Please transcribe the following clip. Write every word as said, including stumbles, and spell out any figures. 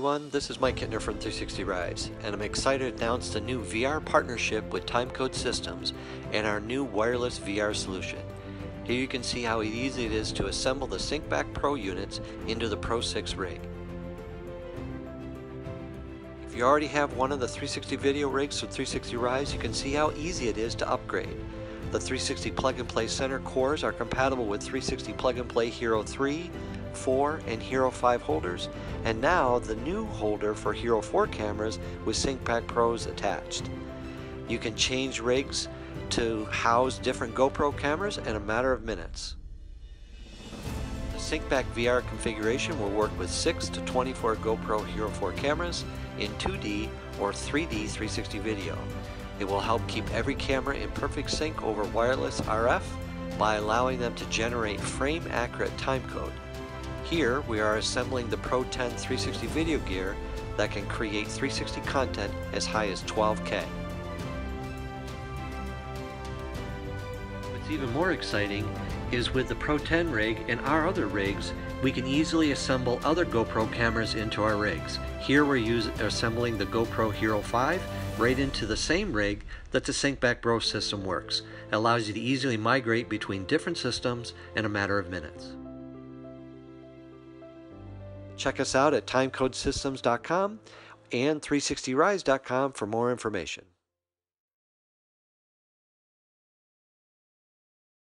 everyone, this is Mike Kittner from three sixty RIZE, and I'm excited to announce the new V R partnership with Timecode Systems and our new wireless V R solution. Here you can see how easy it is to assemble the SyncBac Pro units into the Pro six rig. If you already have one of the three sixty video rigs with three sixty RIZE, you can see how easy it is to upgrade. The three sixty plug-and-play center cores are compatible with three sixty plug-and-play Hero three, four, and Hero five holders, and now the new holder for Hero four cameras with SyncBac Pros attached. You can change rigs to house different GoPro cameras in a matter of minutes. The SyncBac V R configuration will work with six to twenty-four GoPro Hero four cameras in two D or three D three sixty video. It will help keep every camera in perfect sync over wireless R F by allowing them to generate frame-accurate timecode. Here we are assembling the Pro ten three sixty video gear that can create three sixty content as high as twelve K. What's even more exciting is with the Pro ten rig and our other rigs, we can easily assemble other GoPro cameras into our rigs. Here we're using, assembling the GoPro Hero five right into the same rig that the SyncBac Pro system works. It allows you to easily migrate between different systems in a matter of minutes. Check us out at timecode systems dot com and three sixty rize dot com for more information.